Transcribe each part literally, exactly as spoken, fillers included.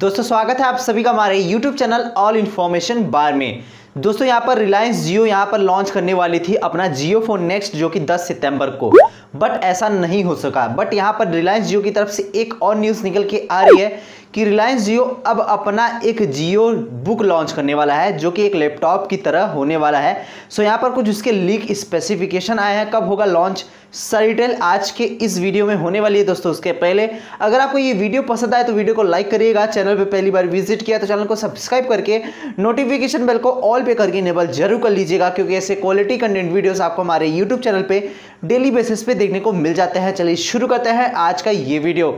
दोस्तों स्वागत है आप सभी का हमारे YouTube चैनल ऑल इन्फॉर्मेशन बार में। दोस्तों यहाँ पर रिलायंस जियो यहाँ पर लॉन्च करने वाली थी अपना जियो फोन नेक्स्ट जो कि दस सितंबर को, बट ऐसा नहीं हो सका। बट यहाँ पर रिलायंस जियो की तरफ से एक और न्यूज़ निकल के आ रही है कि रिलायंस जियो अब अपना एक जियो बुक लॉन्च करने वाला है जो कि एक लैपटॉप की तरह होने वाला है। सो यहाँ पर कुछ उसके लीक स्पेसिफिकेशन आए हैं। कब होगा लॉन्च, सारी डिटेल आज के इस वीडियो में होने वाली है। दोस्तों उसके पहले अगर आपको ये वीडियो पसंद आए तो वीडियो को लाइक करिएगा, चैनल पे पहली बार विजिट किया तो चैनल को सब्सक्राइब करके नोटिफिकेशन बेल को ऑल पे करके इनेबल जरूर कर लीजिएगा, क्योंकि ऐसे क्वालिटी कंटेंट वीडियोस आपको हमारे यूट्यूब चैनल पे डेली बेसिस पे देखने को मिल जाते हैं। चलिए शुरू करते हैं आज का ये वीडियो।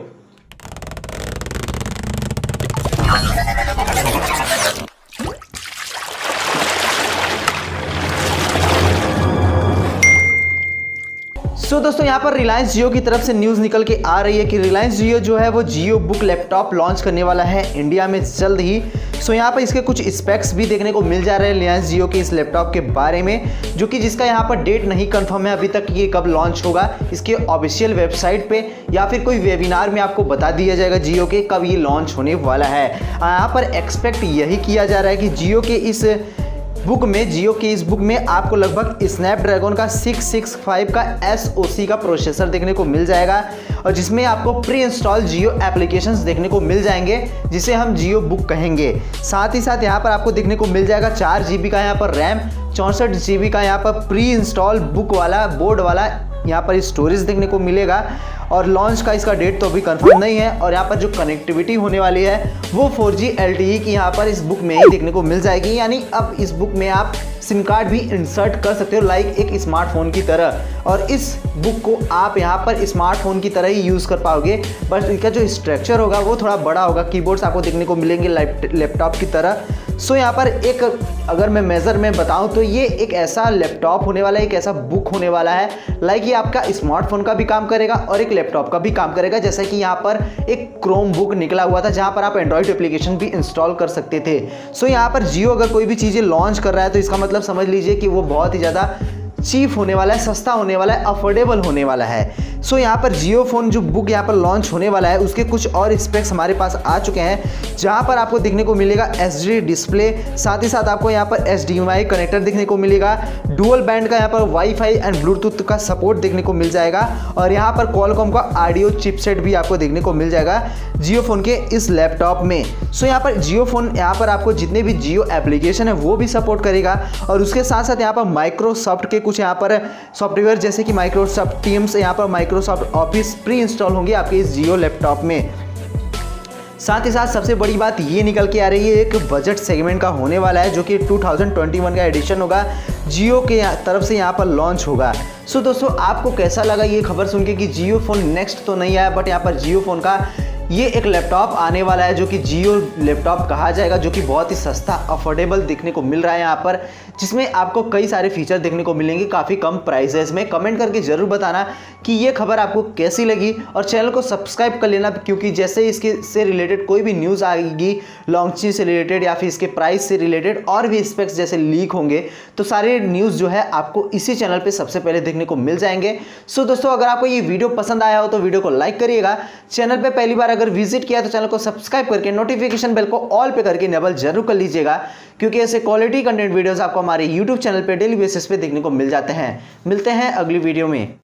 सो so, दोस्तों यहाँ पर रिलायंस जियो की तरफ से न्यूज़ निकल के आ रही है कि रिलायंस जियो जो है वो जियो बुक लैपटॉप लॉन्च करने वाला है इंडिया में जल्द ही। सो so, यहाँ पर इसके कुछ स्पेक्स भी देखने को मिल जा रहे हैं रिलायंस जियो के इस लैपटॉप के बारे में, जो कि जिसका यहाँ पर डेट नहीं कंफर्म है अभी तक ये कब लॉन्च होगा। इसके ऑफिशियल वेबसाइट पे या फिर कोई वेबिनार में आपको बता दिया जाएगा जियो के कब ये लॉन्च होने वाला है। यहाँ पर एक्सपेक्ट यही किया जा रहा है कि जियो के इस बुक में जियो के इस बुक में आपको लगभग स्नैपड्रैगन का सिक्स सिक्स फाइव का एस ओ सी का प्रोसेसर देखने को मिल जाएगा, और जिसमें आपको प्री इंस्टॉल जियो एप्लीकेशंस देखने को मिल जाएंगे जिसे हम जियो बुक कहेंगे। साथ ही साथ यहाँ पर आपको देखने को मिल जाएगा चार जी बी का यहाँ पर रैम, चौंसठ जी बी का यहाँ पर प्री इंस्टॉल बुक वाला बोर्ड वाला यहाँ पर स्टोरेज देखने को मिलेगा। और लॉन्च का इसका डेट तो अभी कंफर्म नहीं है। और यहाँ पर जो कनेक्टिविटी होने वाली है वो four G L T E की यहाँ पर इस बुक में ही देखने को मिल जाएगी, यानी अब इस बुक में आप सिम कार्ड भी इंसर्ट कर सकते हो लाइक एक स्मार्टफोन की तरह, और इस बुक को आप यहाँ पर स्मार्टफोन की तरह ही यूज़ कर पाओगे। बस इनका जो स्ट्रक्चर होगा वो थोड़ा बड़ा होगा, कीबोर्ड्स आपको देखने को मिलेंगे लैपटॉप की तरह। सो यहाँ पर एक अगर मैं मेजर में बताऊँ तो ये एक ऐसा लैपटॉप होने वाला है, एक ऐसा बुक होने वाला है लाइक ये आपका स्मार्टफोन का भी काम करेगा और एक लैपटॉप का भी काम करेगा। जैसा कि यहाँ पर एक क्रोम बुक निकला हुआ था जहाँ पर आप एंड्रॉइड एप्लीकेशन भी इंस्टॉल कर सकते थे। सो यहाँ पर जियो अगर कोई भी चीज़ें लॉन्च कर रहा है तो इसका मतलब समझ लीजिए कि वो बहुत ही ज़्यादा चीप होने वाला है, सस्ता होने वाला है, अफोर्डेबल होने वाला है। सो यहाँ पर जियो फोन जो बुक यहाँ पर लॉन्च होने वाला है उसके कुछ और स्पेक्स हमारे पास आ चुके हैं, जहाँ पर आपको देखने को मिलेगा एच डी डिस्प्ले, साथ ही साथ आपको यहाँ पर H D M I connector देखने को मिलेगा, डुअल बैंड का यहाँ पर वाईफाई एंड ब्लूटूथ का सपोर्ट देखने को मिल जाएगा, और यहाँ पर कॉलकॉम का ऑडियो चिपसेट भी आपको देखने को मिल जाएगा जियो फोन के इस लैपटॉप में। सो यहाँ पर जियो फोन यहाँ पर आपको जितने भी जियो एप्लीकेशन है वो भी सपोर्ट करेगा, और उसके साथ साथ यहाँ पर माइक्रोसॉफ्ट के कुछ यहाँ पर सॉफ्टवेयर जैसे कि माइक्रोसॉफ्ट टीम्स, यहाँ पर माइक्रोसॉफ्ट ऑफिस प्री इंस्टॉल होंगे आपके इस जियो लैपटॉप में। साथ ही साथ सबसे बड़ी बात ये निकल के आ रही है एक बजट सेगमेंट का होने वाला है जो कि टू थाउजेंड ट्वेंटी वन का एडिशन होगा जियो के तरफ से यहाँ पर लॉन्च होगा। सो दोस्तों आपको कैसा लगा ये खबर सुन के कि जियो फोन नेक्स्ट तो नहीं आया, बट यहाँ पर जियो फोन का ये एक लैपटॉप आने वाला है जो कि जियो लैपटॉप कहा जाएगा, जो कि बहुत ही सस्ता अफोर्डेबल देखने को मिल रहा है यहाँ पर, जिसमें आपको कई सारे फीचर देखने को मिलेंगे काफ़ी कम प्राइसेस में। कमेंट करके ज़रूर बताना कि ये खबर आपको कैसी लगी, और चैनल को सब्सक्राइब कर लेना, क्योंकि जैसे इसके से रिलेटेड कोई भी न्यूज़ आएगी लॉन्चिंग से रिलेटेड या फिर इसके प्राइस से रिलेटेड और भी स्पेक्स जैसे लीक होंगे तो सारे न्यूज़ जो है आपको इसी चैनल पर सबसे पहले देखने को मिल जाएंगे। सो दोस्तों अगर आपको ये वीडियो पसंद आया हो तो वीडियो को लाइक करिएगा, चैनल पर पहली बार अगर विजिट किया तो चैनल को सब्सक्राइब करके नोटिफिकेशन बेल को ऑल पे करके इनेबल जरूर कर लीजिएगा, क्योंकि ऐसे क्वालिटी कंटेंट वीडियोस आपको हमारे यूट्यूब चैनल पे डेली बेसिस पे देखने को मिल जाते हैं। मिलते हैं अगली वीडियो में।